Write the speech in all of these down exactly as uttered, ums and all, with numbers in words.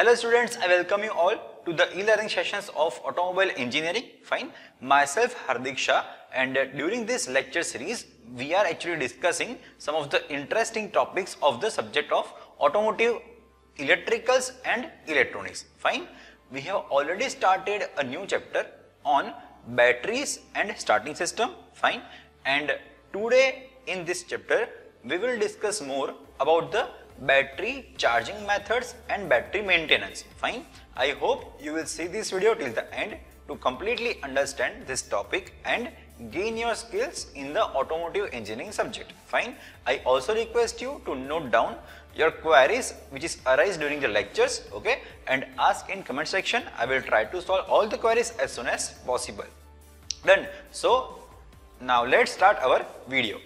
Hello students, I welcome you all to the e-learning sessions of automobile engineering. Fine, myself Hardik Shah, and during this lecture series we are actually discussing some of the interesting topics of the subject of automotive electricals and electronics. Fine, we have already started a new chapter on batteries and starting system. Fine, and today in this chapter we will discuss more about the battery charging methods and battery maintenance. Fine, I hope you will see this video till the end to completely understand this topic and gain your skills in the automotive engineering subject. Fine, I also request you to note down your queries which is arise during the lectures, okay, and ask in comment section. I will try to solve all the queries as soon as possible. Done. So now let's start our video.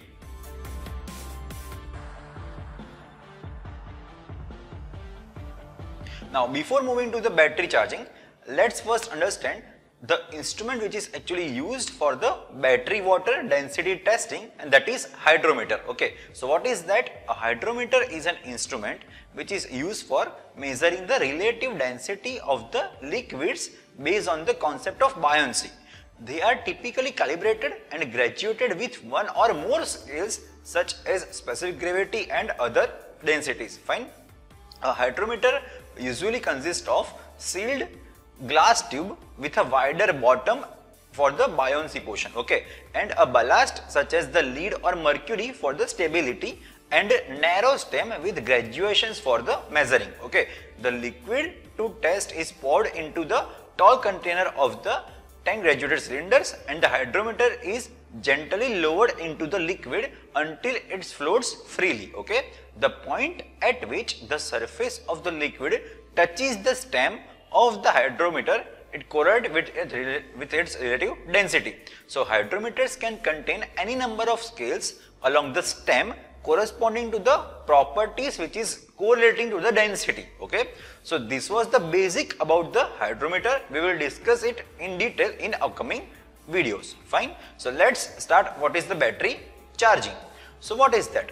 Now, before moving to the battery charging, let's first understand the instrument which is actually used for the battery water density testing, and that is hydrometer. Okay, so what is that? A hydrometer is an instrument which is used for measuring the relative density of the liquids based on the concept of buoyancy. They are typically calibrated and graduated with one or more scales such as specific gravity and other densities. Fine, a hydrometer usually consists of sealed glass tube with a wider bottom for the buoyancy portion, okay, and a ballast such as the lead or mercury for the stability, and a narrow stem with graduations for the measuring. Okay, the liquid to test is poured into the tall container of the ten graduated cylinders, and the hydrometer is gently lowered into the liquid until it floats freely. Okay, the point at which the surface of the liquid touches the stem of the hydrometer, it correlates with, with its relative density. So hydrometers can contain any number of scales along the stem corresponding to the properties which is correlating to the density. Okay, so this was the basic about the hydrometer. We will discuss it in detail in upcoming videos. Fine, so let's start what is the battery charging. So what is that?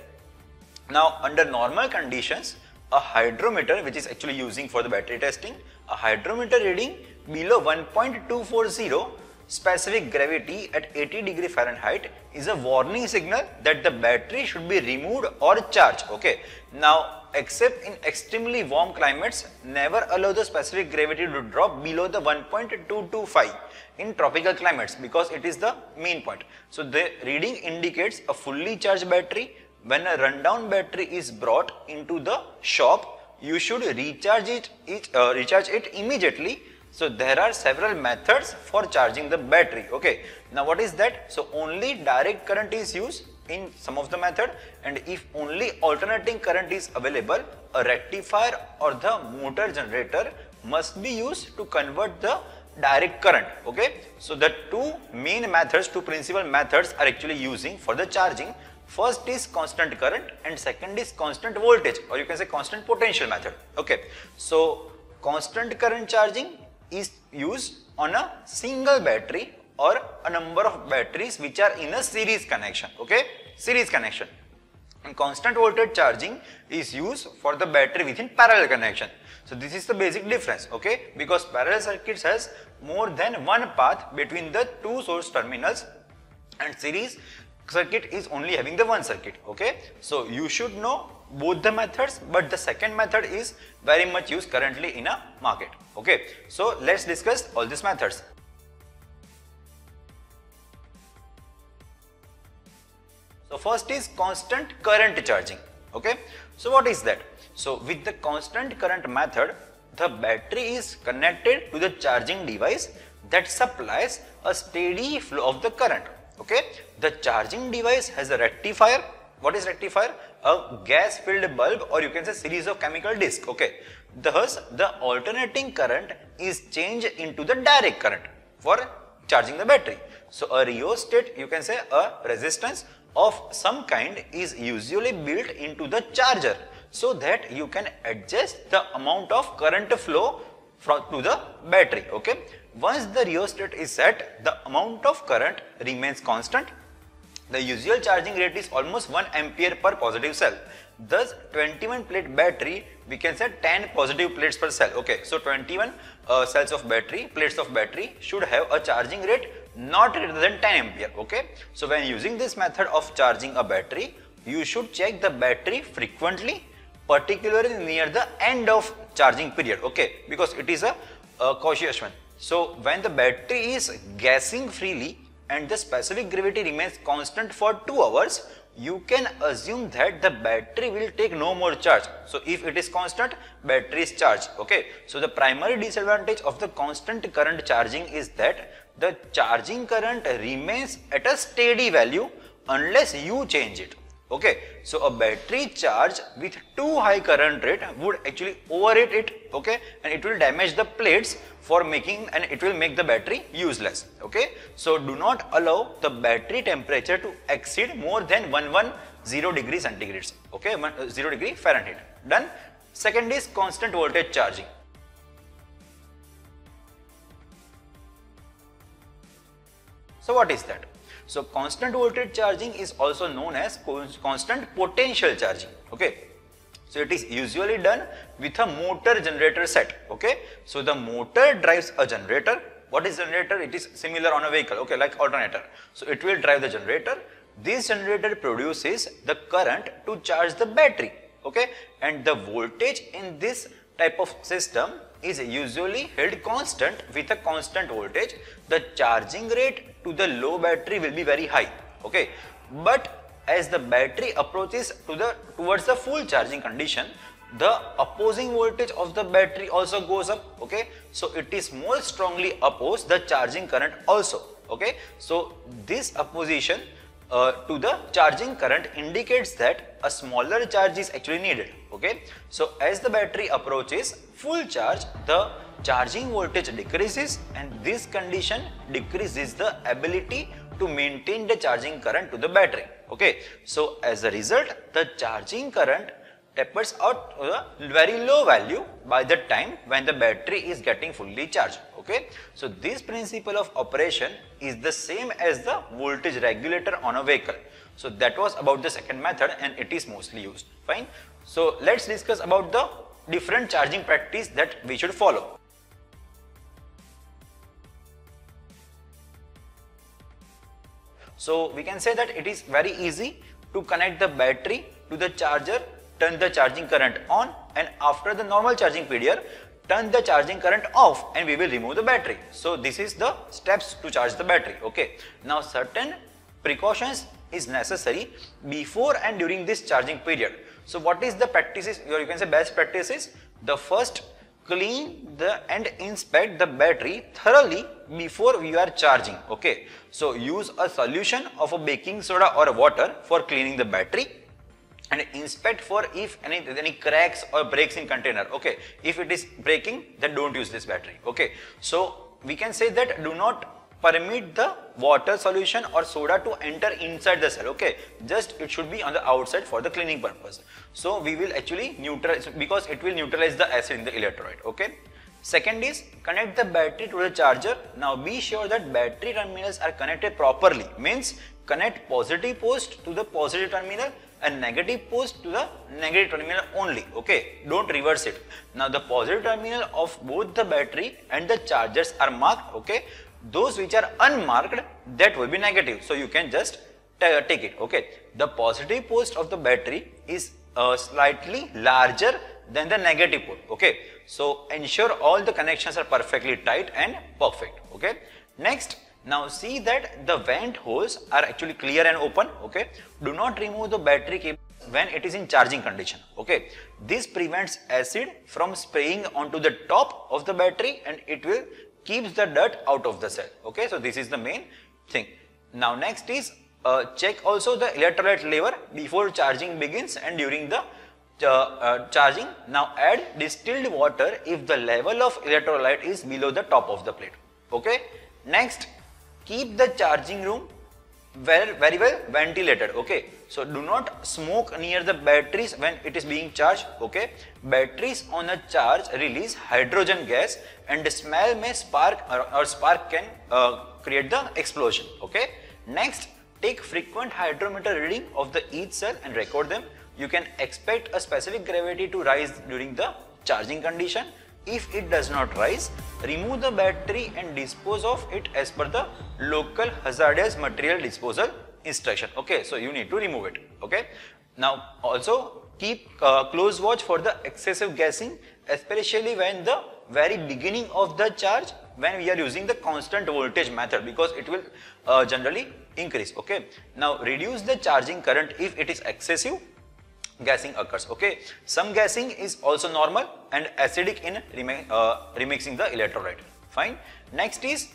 Now, under normal conditions, a hydrometer which is actually using for the battery testing, a hydrometer reading below one point two four zero specific gravity at eighty degree Fahrenheit is a warning signal that the battery should be removed or charged. Okay, now except in extremely warm climates, never allow the specific gravity to drop below the one point two two five in tropical climates, because it is the main point. So the reading indicates a fully charged battery. When a rundown battery is brought into the shop, you should recharge it, it uh, recharge it immediately. So there are several methods for charging the battery. Okay, now what is that? So only direct current is used in some of the method, and if only alternating current is available, a rectifier or the motor generator must be used to convert the direct current. Okay, so the two main methods, two principal methods are actually using for the charging. First is constant current and second is constant voltage, or you can say constant potential method. Okay, so constant current charging is used on a single battery or a number of batteries which are in a series connection. Okay, series connection. And constant voltage charging is used for the battery within parallel connection. So this is the basic difference. Okay, because parallel circuits has more than one path between the two source terminals, and series circuit is only having the one circuit. Okay, so you should know both the methods, but the second method is very much used currently in a market. Okay, so let's discuss all these methods. So first is constant current charging. Okay, so what is that? So with the constant current method, the battery is connected to the charging device that supplies a steady flow of the current. Okay, the charging device has a rectifier. What is rectifier? A gas filled bulb, or you can say series of chemical disc. Okay, thus the alternating current is changed into the direct current for charging the battery. So a rheostat, you can say a resistance of some kind, is usually built into the charger so that you can adjust the amount of current flow from to the battery. Okay, once the rheostat is set, the amount of current remains constant. The usual charging rate is almost one ampere per positive cell. Thus, twenty-one plate battery, we can say ten positive plates per cell. Okay, so twenty-one uh, cells of battery, plates of battery should have a charging rate not greater than ten ampere. Okay, so when using this method of charging a battery, you should check the battery frequently, particularly near the end of charging period. Okay, because it is a, a cautious one. So when the battery is gassing freely and the specific gravity remains constant for two hours, you can assume that the battery will take no more charge. So if it is constant, battery is charged. Okay, so the primary disadvantage of the constant current charging is that the charging current remains at a steady value unless you change it. Okay, so a battery charge with too high current rate would actually overheat it, okay, and it will damage the plates for making, and it will make the battery useless. Okay, so do not allow the battery temperature to exceed more than one hundred ten degree centigrade, okay, zero degree Fahrenheit. Done. Second is constant voltage charging. So what is that? So constant voltage charging is also known as constant potential charging. Okay, so it is usually done with a motor generator set. Okay, so the motor drives a generator. What is generator? It is similar on a vehicle, okay, like alternator. So it will drive the generator. This generator produces the current to charge the battery. Okay, and the voltage in this type of system is usually held constant with a constant voltage. The charging rate to the low battery will be very high, okay, but as the battery approaches to the towards the full charging condition, the opposing voltage of the battery also goes up, okay, so it is more strongly opposed the charging current also, okay, so this opposition Uh, to the charging current indicates that a smaller charge is actually needed. Okay, so as the battery approaches full charge, the charging voltage decreases, and this condition decreases the ability to maintain the charging current to the battery. Okay, so as a result, the charging current tapers out to a very low value by the time when the battery is getting fully charged. Okay, so this principle of operation is the same as the voltage regulator on a vehicle. So that was about the second method, and it is mostly used. Fine. So let's discuss about the different charging practice that we should follow. So we can say that it is very easy to connect the battery to the charger, turn the charging current on, and after the normal charging period, turn the charging current off, and we will remove the battery. So this is the steps to charge the battery. Okay, now certain precautions is necessary before and during this charging period. So what is the practices, or you can say best practices? The first, clean the and inspect the battery thoroughly before you are charging. Okay, so use a solution of a baking soda or water for cleaning the battery, and inspect for if any any cracks or breaks in container. Okay, if it is breaking, then don't use this battery. Okay, so we can say that do not permit the water solution or soda to enter inside the cell. Okay, just it should be on the outside for the cleaning purpose. So we will actually neutralize, because it will neutralize the acid in the electrolyte. Okay, second is connect the battery to the charger. Now be sure that battery terminals are connected properly, means connect positive post to the positive terminal and negative post to the negative terminal only. Okay, don't reverse it. Now the positive terminal of both the battery and the chargers are marked. Okay, those which are unmarked, that will be negative, so you can just take it. Okay, the positive post of the battery is uh, slightly larger than the negative pole. Okay, so ensure all the connections are perfectly tight and perfect. Okay, next, now see that the vent holes are actually clear and open. Okay, do not remove the battery cable when it is in charging condition. Okay, this prevents acid from spraying onto the top of the battery, and it will keeps the dirt out of the cell. Okay, so this is the main thing. Now next is uh, check also the electrolyte level before charging begins and during the Uh, uh, charging. Now add distilled water if the level of electrolyte is below the top of the plate. Okay, next, keep the charging room very, very well ventilated. Okay, so do not smoke near the batteries when it is being charged. Okay, batteries on a charge release hydrogen gas, and the smell may spark or, or spark can uh, create the explosion. Okay, next, Take frequent hydrometer reading of the each cell and record them. You can expect a specific gravity to rise during the charging condition. If it does not rise, remove the battery and dispose of it as per the local hazardous material disposal instruction. Okay, so you need to remove it. Okay. Now also keep uh, close watch for the excessive gassing, especially when the very beginning of the charge, when we are using the constant voltage method, because it will uh, generally increase. Okay. Now reduce the charging current if it is excessive gassing occurs. Okay. Some gassing is also normal and acidic in remi uh, remixing the electrolyte. Fine. Next is,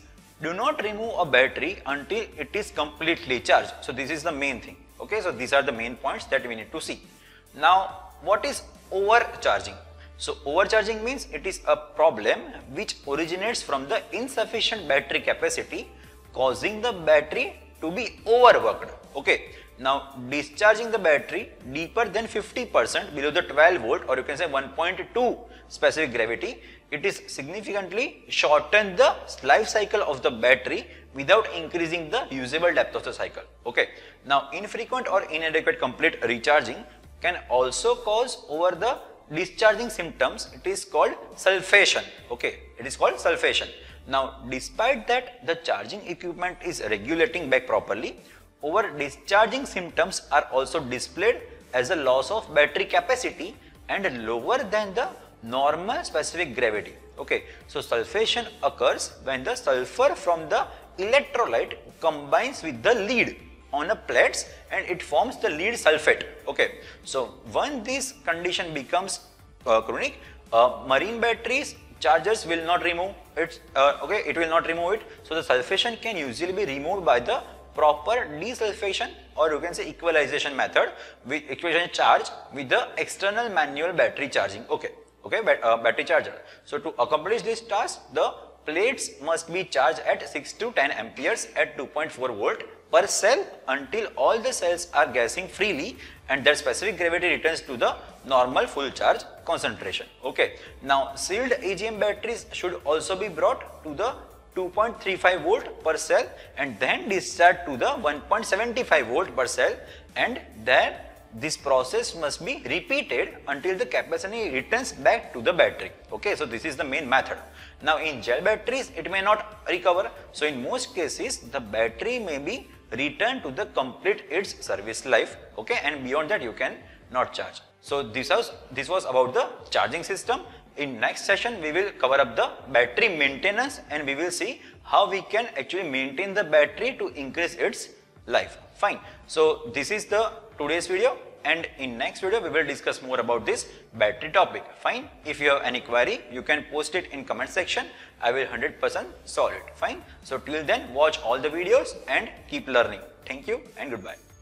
do not remove a battery until it is completely charged. So this is the main thing. Okay. So these are the main points that we need to see. Now what is overcharging? So overcharging means it is a problem which originates from the insufficient battery capacity, causing the battery to be overworked. Okay. Now discharging the battery deeper than fifty percent below the twelve volt, or you can say one point two specific gravity, it is significantly shorten the life cycle of the battery without increasing the usable depth of the cycle. Okay. Now infrequent or inadequate complete recharging can also cause over the discharging symptoms. It is called sulfation. Okay. It is called sulfation. Now despite that the charging equipment is regulating back properly, over discharging symptoms are also displayed as a loss of battery capacity and lower than the normal specific gravity. Okay. So sulfation occurs when the sulfur from the electrolyte combines with the lead on a plates and it forms the lead sulfate. Okay. So when this condition becomes uh, chronic, uh, marine batteries chargers will not remove it. Uh, okay. It will not remove it. So the sulfation can usually be removed by the proper desulfation, or you can say equalization method, with equalization charge with the external manual battery charging. Okay. Okay. But, uh, battery charger. So to accomplish this task, the plates must be charged at six to ten amperes at two point four volt per cell until all the cells are gassing freely and their specific gravity returns to the normal full charge concentration. Okay. Now sealed A G M batteries should also be brought to the two point three five volt per cell and then discharged to the one point seven five volt per cell, and then this process must be repeated until the capacity returns back to the battery. Okay. So this is the main method. Now in gel batteries it may not recover. So in most cases the battery may be returned to the complete its service life. Okay. And beyond that you can not charge. So this was, this was about the charging system. In next session we will cover up the battery maintenance and we will see how we can actually maintain the battery to increase its life. Fine. So this is the today's video, and in next video we will discuss more about this battery topic. Fine. If you have any query you can post it in comment section. I will one hundred percent solve it. Fine. So till then watch all the videos and keep learning. Thank you and goodbye.